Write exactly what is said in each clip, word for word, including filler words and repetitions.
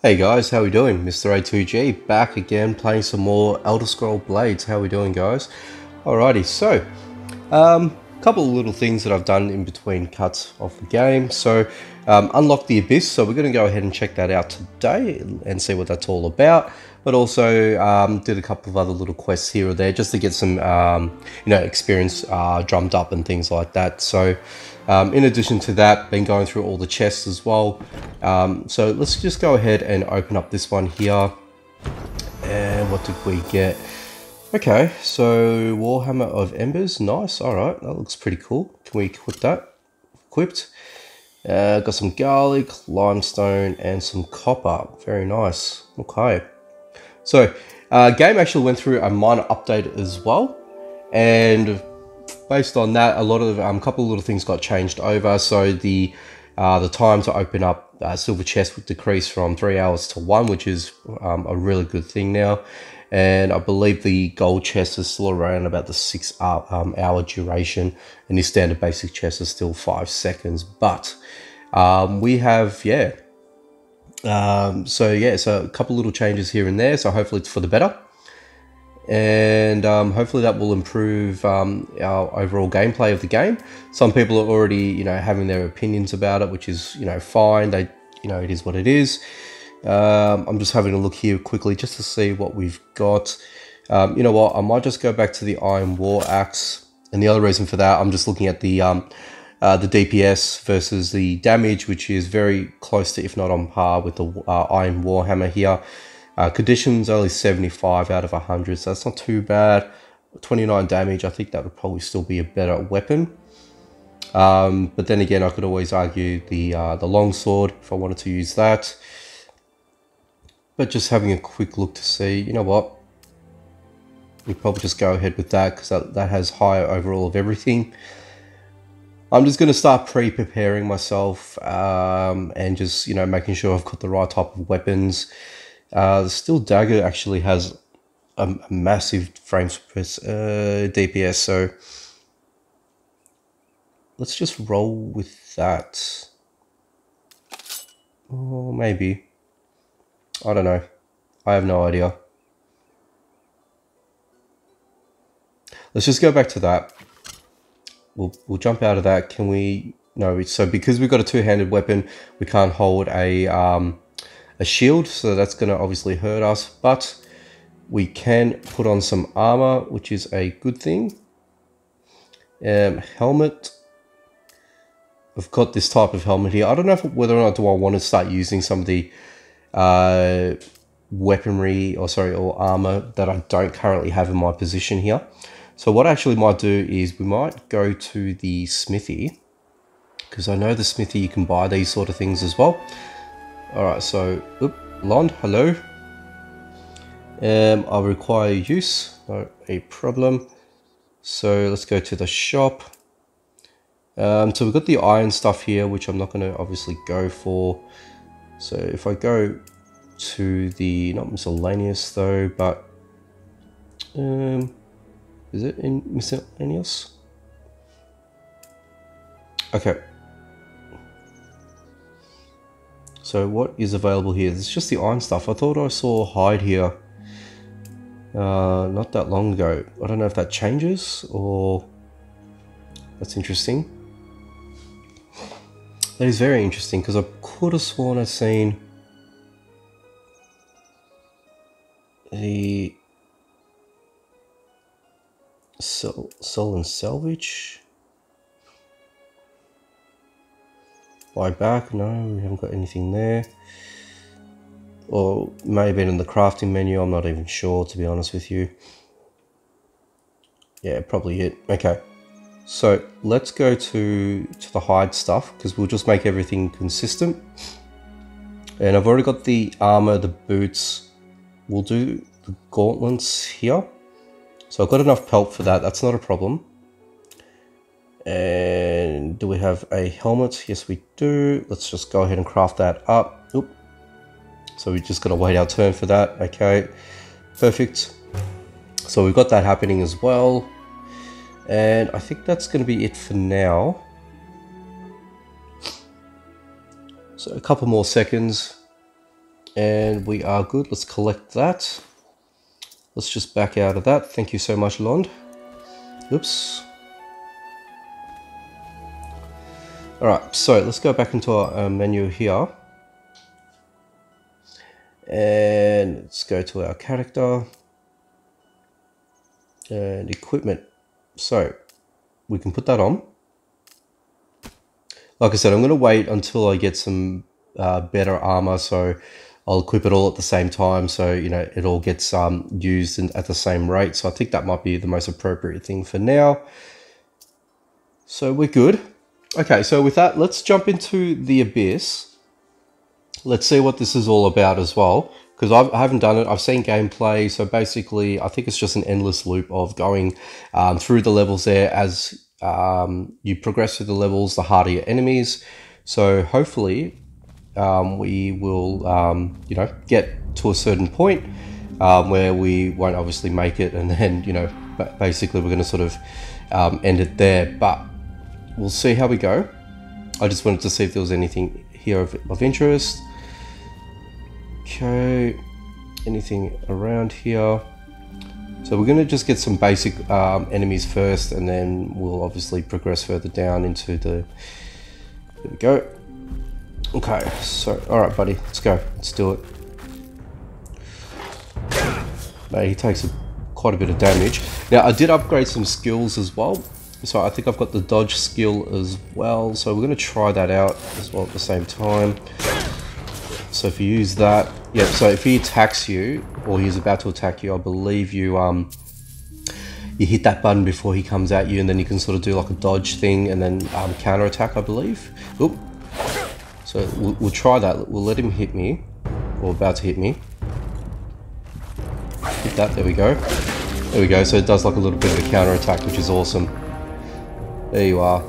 Hey guys, how are we doing? Mr A two G back again, playing some more Elder Scrolls Blades. How are we doing, guys? Alrighty, so um, a couple of little things that I've done in between cuts of the game. So um, unlock the Abyss. So we're going to go ahead and check that out today and see what that's all about. But also um, did a couple of other little quests here or there just to get some um, you know experience uh, drummed up and things like that. So. Um, in addition to that, been going through all the chests as well. Um, so let's just go ahead and open up this one here. And what did we get? Okay, so Warhammer of Embers, nice. All right, that looks pretty cool. Can we equip that? Equipped. Uh, got some garlic, limestone, and some copper. Very nice. Okay. So uh, game actually went through a minor update as well, and based on that, a lot of um, couple of little things got changed over. So the uh, the time to open up uh, silver chest would decrease from three hours to one, which is um, a really good thing now. And I believe the gold chest is still around about the six hour, um, hour duration, and the standard basic chest is still five seconds. But um, we have yeah, um, so yeah, so a couple little changes here and there. So hopefully it's for the better. And um, hopefully that will improve um, our overall gameplay of the game. Some people are already, you know, having their opinions about it, which is, you know, fine. They, you know, it is what it is. Um, I'm just having a look here quickly just to see what we've got. Um, you know what? I might just go back to the Iron War Axe. And the other reason for that, I'm just looking at the um, uh, the D P S versus the damage, which is very close to, if not on par, with the uh, Iron Warhammer here. Uh, conditions only seventy-five out of one hundred, so that's not too bad. twenty-nine damage, I think that would probably still be a better weapon. Um, but then again, I could always argue the, uh, the longsword if I wanted to use that. But just having a quick look to see, you know what? We'd probably just go ahead with that because that, that has higher overall of everything. I'm just going to start pre-preparing myself um, and just, you know, making sure I've got the right type of weapons. Uh, the steel dagger actually has a, a massive frames per uh, D P S, so let's just roll with that. Or maybe, I don't know, I have no idea. Let's just go back to that. We'll, we'll jump out of that. Can we? No, so because we've got a two-handed weapon, we can't hold a um, a shield, so that's going to obviously hurt us, but we can put on some armor, which is a good thing. Um, helmet. I've got this type of helmet here. I don't know if, whether or not do I want to start using some of the uh, weaponry or sorry or armor that I don't currently have in my position here. So what I actually might do is we might go to the smithy, because I know the smithy you can buy these sort of things as well. Alright, so, oop, Lond, hello. Um, I require use, not a problem. So let's go to the shop. Um, so we've got the iron stuff here, which I'm not going to obviously go for. So if I go to the, not miscellaneous though, but, um, is it in miscellaneous? Okay. So what is available here? It's just the iron stuff. I thought I saw hide here uh, not that long ago. I don't know if that changes or... That's interesting. That is very interesting because I could have sworn I've seen the soul, soul and salvage. Buy back, no, we haven't got anything there. Or maybe in the crafting menu, I'm not even sure, to be honest with you. Yeah, probably it. Okay, so let's go to, to the hide stuff, because we'll just make everything consistent. And I've already got the armor, the boots. We'll do the gauntlets here. So I've got enough pelt for that, that's not a problem. And do we have a helmet? Yes, we do. Let's just go ahead and craft that up. Oop. So we just got to wait our turn for that. Okay, perfect. So we've got that happening as well. And I think that's going to be it for now. So a couple more seconds. And we are good. Let's collect that. Let's just back out of that. Thank you so much, Lond. Oops. Alright, so let's go back into our uh, menu here. And let's go to our character. And equipment. So, we can put that on. Like I said, I'm going to wait until I get some uh, better armor, so I'll equip it all at the same time, so you know it all gets um, used in, at the same rate. So I think that might be the most appropriate thing for now. So we're good. Okay, so with that, let's jump into the Abyss. Let's see what this is all about as well, because I've, I haven't done it. I've seen gameplay, so basically I think it's just an endless loop of going um, through the levels there. As um, you progress through the levels, the harder your enemies. So hopefully um, we will, um, you know, get to a certain point um, where we won't obviously make it, and then, you know, basically we're going to sort of um, end it there. But we'll see how we go. I just wanted to see if there was anything here of, of interest. Okay, anything around here? So we're going to just get some basic um, enemies first, and then we'll obviously progress further down into the... There we go. Okay, so, alright buddy, let's go. Let's do it. Mate, he takes a, quite a bit of damage. Now, I did upgrade some skills as well. So I think I've got the dodge skill as well, so we're going to try that out as well at the same time. So if you use that, yeah, so if he attacks you, or he's about to attack you, I believe you um, you hit that button before he comes at you, and then you can sort of do like a dodge thing, and then um, counter-attack, I believe. Oop. So we'll, we'll try that, we'll let him hit me, or about to hit me. Hit that, there we go. There we go, so it does like a little bit of a counter-attack, which is awesome. There you are.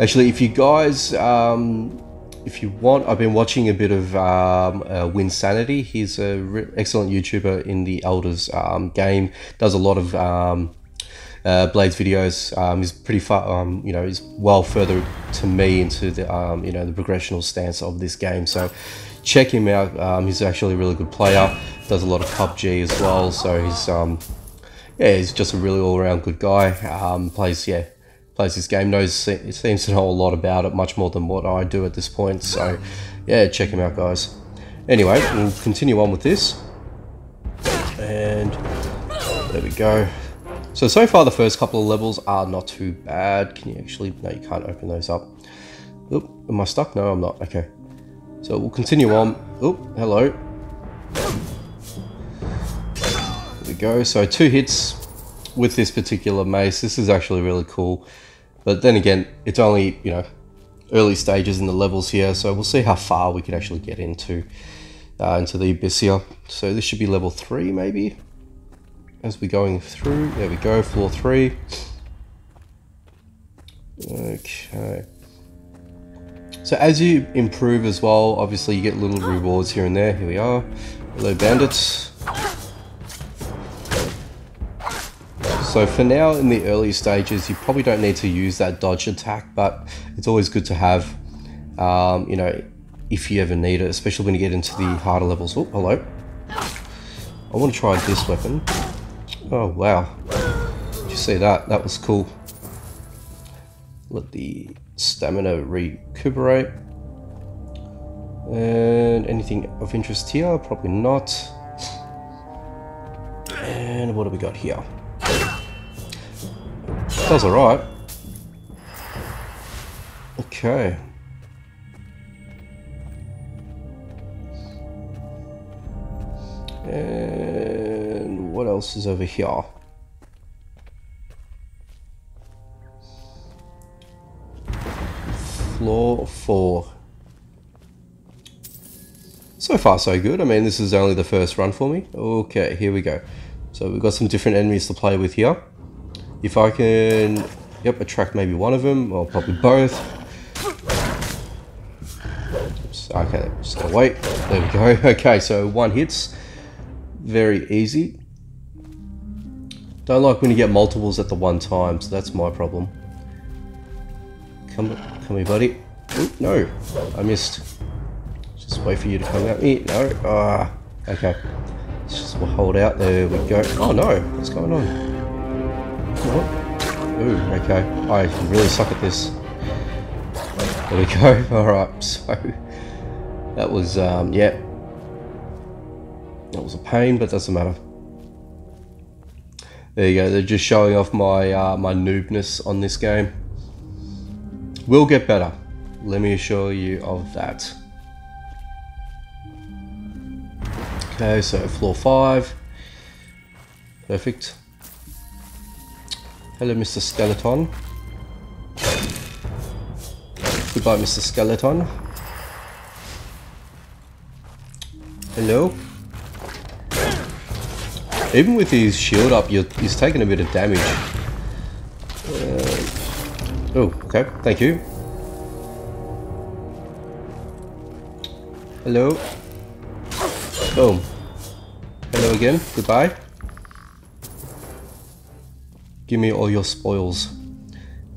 Actually, if you guys, um, if you want, I've been watching a bit of um, uh, Winsanity. He's an excellent YouTuber in the Elders um, game. Does a lot of um, uh, Blades videos. Um, he's pretty far, um, you know, he's well further to me into the, um, you know, the progressional stance of this game. So check him out. Um, he's actually a really good player. Does a lot of P U B G as well. So he's, um, yeah, he's just a really all-around good guy. Um, plays, yeah. Plays this game, knows, seems to know a lot about it, much more than what I do at this point. So, yeah, check him out, guys. Anyway, we'll continue on with this. And there we go. So, so far the first couple of levels are not too bad. Can you actually... No, you can't open those up. Oop, am I stuck? No, I'm not. Okay. So, we'll continue on. Oop, hello. There we go. So, two hits with this particular mace. This is actually really cool, but then again, it's only, you know, early stages in the levels here, so we'll see how far we can actually get into uh, into the Abyss here. So this should be level three maybe, as we're going through. There we go, floor three. Okay, so as you improve as well, obviously you get little rewards here and there. Here we are. Hello, bandits. So for now, in the early stages, you probably don't need to use that dodge attack, but it's always good to have, um, you know, if you ever need it, especially when you get into the harder levels. Oh, hello. I want to try this weapon. Oh, wow. Did you see that? That was cool. Let the stamina recuperate. And anything of interest here? Probably not. And what do we got here? That's alright. Okay. And what else is over here? Floor four. So far so good. I mean, this is only the first run for me. Okay, here we go. So we've got some different enemies to play with here. If I can, yep, attract maybe one of them, or probably both. Oops, okay, so wait, there we go. Okay, so one hits, very easy. Don't like when you get multiples at the one time, so that's my problem. Come, come here, buddy. Ooh, no, I missed. Just Just wait for you to come at me. No. Ah. Oh, okay. Let's just we'll hold out. There we go. Oh no. What's going on? What? Ooh. Okay. I really suck at this. There we go. All right. So that was um. Yeah. That was a pain, but it doesn't matter. There you go. They're just showing off my uh, my noobness on this game. Will get better. Let me assure you of that. Okay, so floor five. Perfect. Hello, Mister Skeleton. Goodbye, Mister Skeleton. Hello. Even with his shield up, you're, he's taking a bit of damage. Uh, oh, okay. Thank you. Hello. Boom. Hello again. Goodbye. Give me all your spoils.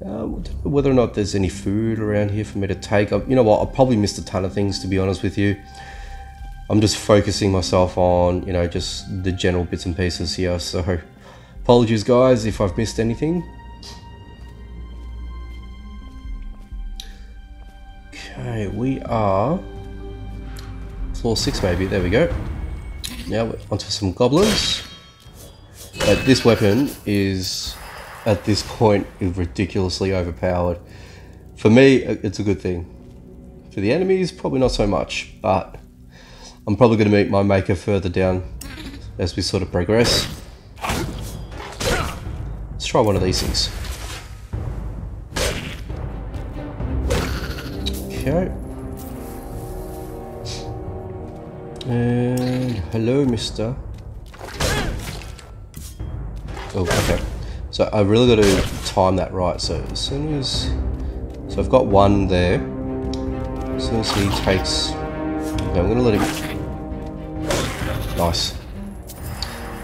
Uh, whether or not there's any food around here for me to take up. You know what? I probably missed a ton of things, to be honest with you. I'm just focusing myself on, you know, just the general bits and pieces here, so apologies guys if I've missed anything. Okay, we are floor six maybe, there we go. Now we're onto some goblins. But this weapon is, at this point, ridiculously overpowered. For me, it's a good thing. For the enemies, probably not so much, but I'm probably going to meet my maker further down as we sort of progress. Let's try one of these things. Okay. And hello, mister. Oh, okay. So I really got to time that right. So as soon as... So I've got one there. As soon as he takes... Okay, I'm going to let him... Nice.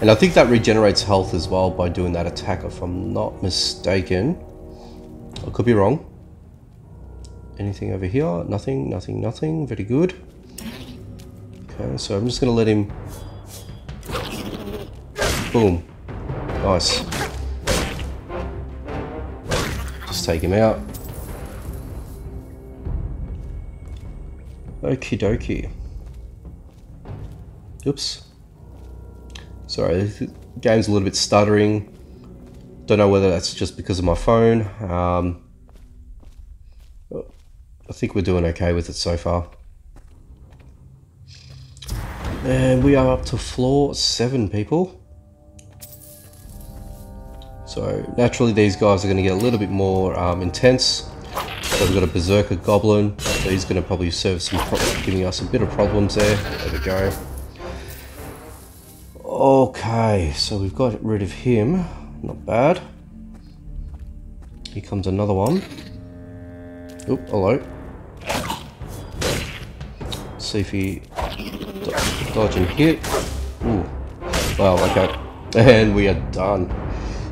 And I think that regenerates health as well by doing that attack, if I'm not mistaken. I could be wrong. Anything over here? Nothing, nothing, nothing. Very good. Okay, so I'm just going to let him... Boom. Nice. Just take him out. Okie dokie. Oops. Sorry, the game's a little bit stuttering. Don't know whether that's just because of my phone. Um, I think we're doing okay with it so far. And we are up to floor seven, people. So naturally these guys are going to get a little bit more um, intense. So we've got a Berserker Goblin. So he's going to probably serve some, pro giving us a bit of problems there. There we go. Okay, so we've got rid of him. Not bad. Here comes another one. Oop, hello. Let's see if he dodge and hit. Ooh. Wow, okay. And we are done.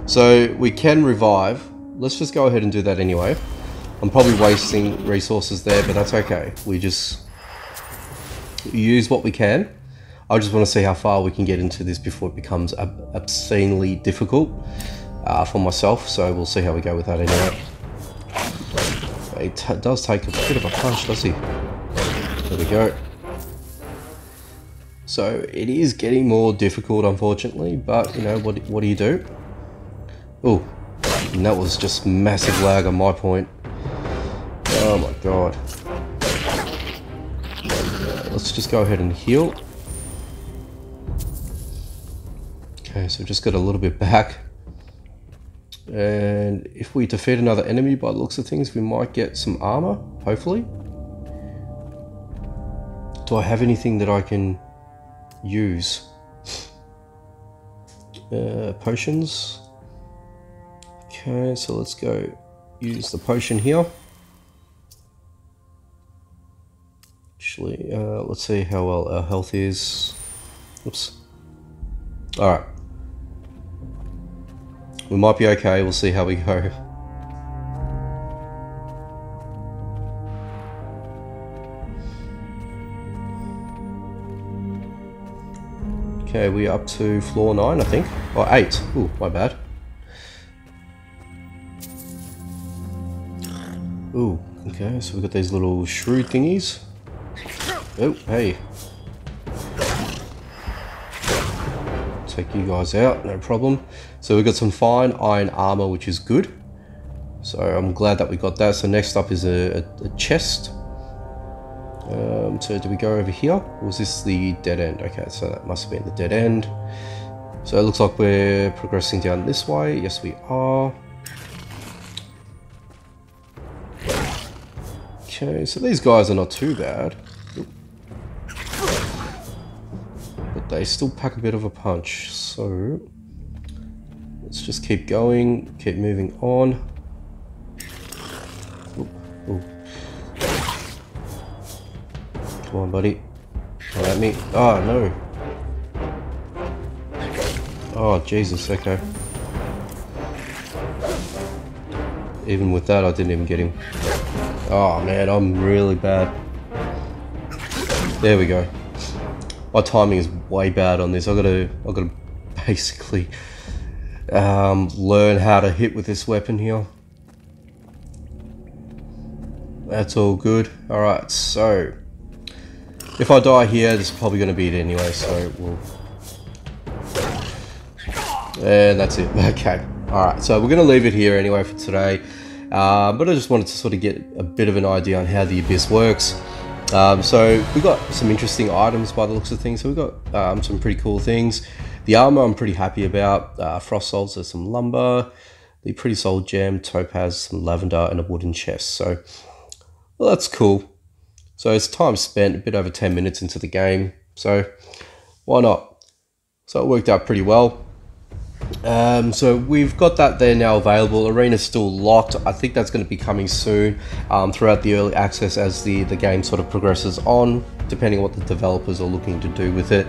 So we can revive. Let's just go ahead and do that anyway. I'm probably wasting resources there, but that's okay. We just use what we can. I just want to see how far we can get into this before it becomes ob obscenely difficult uh, for myself, so we'll see how we go with that anyway. It t does take a bit of a punch, does he? There we go. So it is getting more difficult, unfortunately, but you know, what, what do you do? Oh, and that was just massive lag on my point. Oh my god. Let's just go ahead and heal. Okay, so just got a little bit back, and if we defeat another enemy by the looks of things, we might get some armor, hopefully. Do I have anything that I can use? Uh, potions. Okay, so let's go use the potion here. Actually, uh, let's see how well our health is. Oops. Alright. We might be okay, we'll see how we go. Okay, we're up to floor nine, I think. Or eight. Ooh, my bad. Ooh, okay, so we've got these little shrew thingies. Oh, hey. Take you guys out, no problem. So we've got some fine iron armor, which is good. So I'm glad that we got that. So next up is a, a, a chest. Um, so do we go over here? Or was this the dead end? Okay, so that must have been the dead end. So it looks like we're progressing down this way. Yes, we are. Okay, so these guys are not too bad. But they still pack a bit of a punch. So let's just keep going, keep moving on. Ooh. Come on, buddy. Come at me. Oh, no. Oh, Jesus. Okay. Even with that, I didn't even get him. Oh, man, I'm really bad. There we go. My timing is way bad on this. I've got to, I've got to basically um, learn how to hit with this weapon here. That's all good. Alright, so if I die here, this is probably going to be it anyway, so we'll... And that's it. Okay. Alright, so we're going to leave it here anyway for today. Uh, but I just wanted to sort of get a bit of an idea on how the Abyss works. Um, so we got some interesting items by the looks of things. So we got um, some pretty cool things. The armor I'm pretty happy about. Uh, frost salts, there's some lumber. The pretty soul gem, topaz, some lavender, and a wooden chest. So... Well, that's cool. So it's time spent, a bit over ten minutes into the game, so why not? So it worked out pretty well. Um, so we've got that there now available. Arena's still locked. I think that's going to be coming soon um, throughout the early access as the, the game sort of progresses on, depending on what the developers are looking to do with it.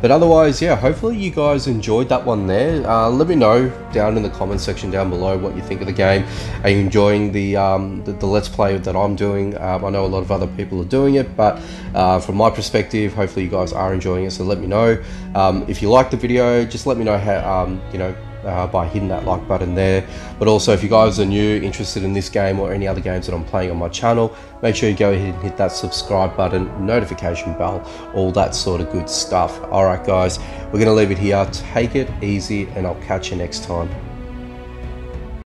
But otherwise, yeah, hopefully you guys enjoyed that one there. Uh, let me know down in the comments section down below what you think of the game. Are you enjoying the um, the, the Let's Play that I'm doing? Um, I know a lot of other people are doing it, but uh, from my perspective, hopefully you guys are enjoying it, so let me know. Um, if you like the video, just let me know how, um, you know, Uh, by hitting that like button there. But also, if you guys are new, interested in this game or any other games that I'm playing on my channel, make sure you go ahead and hit that subscribe button, notification bell, all that sort of good stuff. All right guys, we're gonna leave it here. Take it easy, and I'll catch you next time.